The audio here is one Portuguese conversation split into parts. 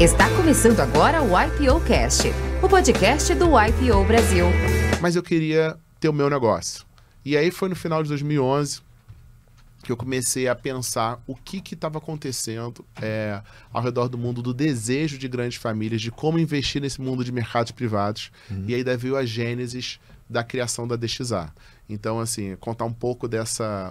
Está começando agora o YPOcast, o podcast do YPO Brasil. Mas eu queria ter o meu negócio. E aí foi no final de 2011 que eu comecei a pensar o que estava acontecendo ao redor do mundo, do desejo de grandes famílias, de como investir nesse mundo de mercados privados. E aí daí veio a gênesis da criação da DXA. Então, assim, contar um pouco dessa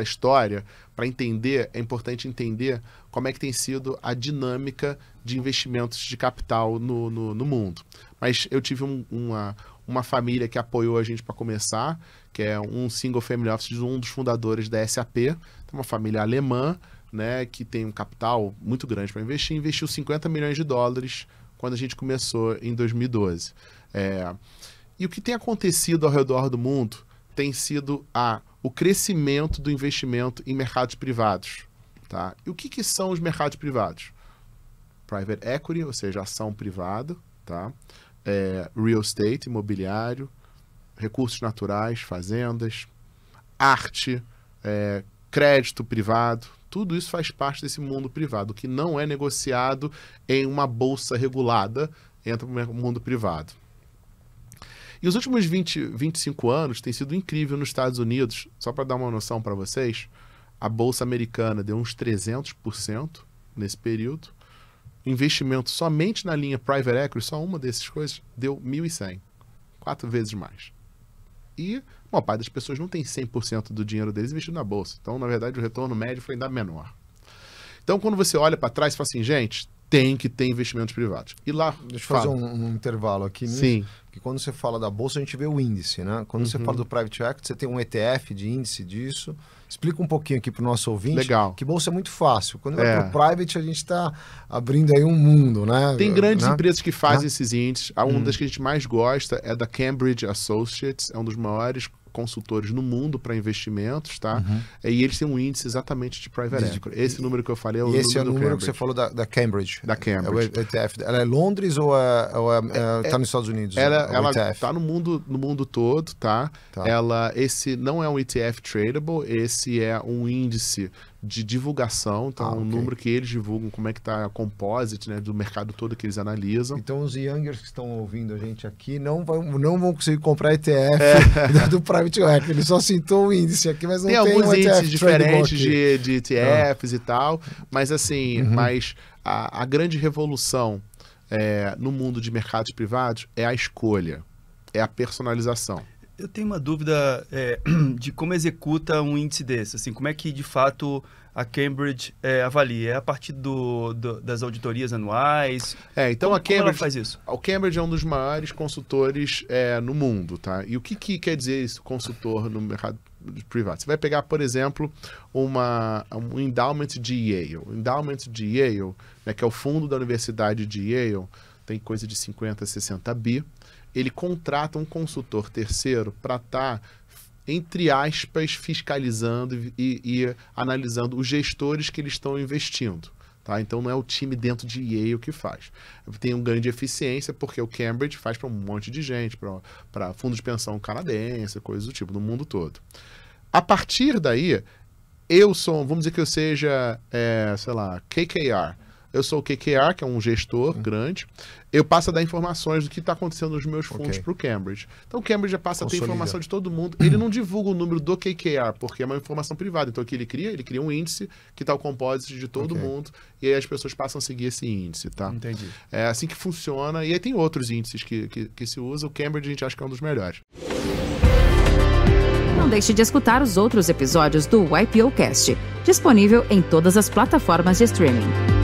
história para entender, é importante entender como é que tem sido a dinâmica de investimentos de capital no mundo. Mas eu tive uma família que apoiou a gente para começar, que é um single family office, um dos fundadores da SAP, uma família alemã, né, que tem um capital muito grande para investir, investiu US$50 milhões quando a gente começou em 2012. E o que tem acontecido ao redor do mundo tem sido o crescimento do investimento em mercados privados, tá? E o que são os mercados privados? Private equity, ou seja, ação privada, tá? Real estate, imobiliário, recursos naturais, fazendas, arte, crédito privado, tudo isso faz parte desse mundo privado, que não é negociado em uma bolsa regulada, entra no mundo privado. E os últimos 25 anos tem sido incrível nos Estados Unidos, só para dar uma noção para vocês, a Bolsa Americana deu uns 300% nesse período. Investimento somente na linha Private Equity, só uma dessas coisas, deu 1.100, 4 vezes mais. E uma parte das pessoas não tem 100% do dinheiro deles investido na Bolsa. Então, na verdade, o retorno médio foi ainda menor. Então, quando você olha para trás e fala assim, gente, tem que ter investimentos privados. E lá, deixa eu fazer um intervalo aqui. Sim. Que quando você fala da Bolsa, a gente vê o índice, né? Quando você fala do Private Equity, você tem um ETF de índice disso. Explica um pouquinho aqui para o nosso ouvinte. Legal. Que Bolsa é muito fácil. Quando vai para o Private, a gente está abrindo aí um mundo, né? Tem grandes empresas que fazem esses índices. Uma das que a gente mais gosta é da Cambridge Associates. É um dos maiores consultores no mundo para investimentos, tá? E eles têm um índice exatamente de Private Equity. Esse número que eu falei é o esse número do Cambridge. Que você falou da Cambridge. Da Cambridge. É o ETF. Ela é Londres ou está nos Estados Unidos? Ela está no mundo todo, tá? Esse não é um ETF tradable, esse é um índice de divulgação, então um número que eles divulgam, como é que está a composite, né, do mercado todo que eles analisam. Então os youngers que estão ouvindo a gente aqui não vão conseguir comprar ETF do Private Equity, ele só citou o índice aqui, mas não tem alguns índices diferentes de ETFs e tal, mas assim, mas a grande revolução no mundo de mercados privados é a escolha, é a personalização. Eu tenho uma dúvida de como executa um índice desse, assim, como é que de fato a Cambridge avalia? É a partir das auditorias anuais? Então como ela faz isso? O Cambridge é um dos maiores consultores no mundo, tá? E o que quer dizer isso, consultor no mercado privado? Você vai pegar, por exemplo, um endowment de Yale. O endowment de Yale, né, que é o fundo da Universidade de Yale, tem coisa de 50, 60 bi. Ele contrata um consultor terceiro para estar, entre aspas, fiscalizando e analisando os gestores que eles estão investindo. Tá? Então, não é o time dentro de Yale que faz. Tem uma grande eficiência, porque o Cambridge faz para um monte de gente, para fundos de pensão canadense, coisas do tipo, no mundo todo. A partir daí, vamos dizer que eu seja, sei lá, KKR. Eu sou o KKR, que é um gestor grande. Eu passo a dar informações do que está acontecendo nos meus fundos para o Cambridge. Então, o Cambridge já passa a ter informação de todo mundo. Ele não divulga o número do KKR, porque é uma informação privada. Então, o que ele cria um índice que está o composite de todo mundo. E aí as pessoas passam a seguir esse índice, tá? Entendi. É assim que funciona. E aí tem outros índices que se usa. O Cambridge a gente acha que é um dos melhores. Não deixe de escutar os outros episódios do YPOcast, disponível em todas as plataformas de streaming.